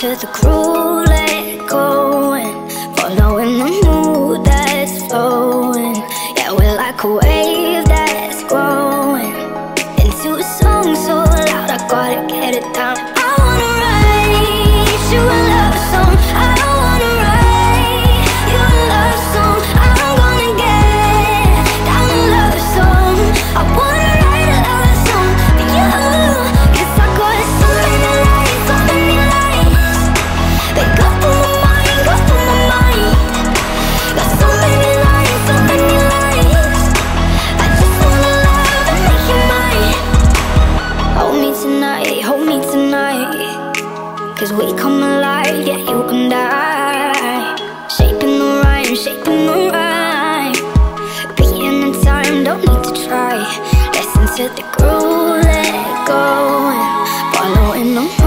to the crew, let it go, and following the mood that's flowing. Yeah, we're like a wave that's growing into a song so loud, I gotta get it down. I wanna write you a love song, I wanna write you a love song, I'm gonna get down a love song. I wanna write a love song for you, 'cause I got so many lights, so many lights. They go through my mind, go through my mind. Got so many lights, so many lights. I just wanna love and make you mine. Hold me tonight, 'cause we come alive, yeah, you and I. Shaping the rhyme, shaping the rhyme. Beating in time, don't need to try. Listen to the groove, let it go, and follow in the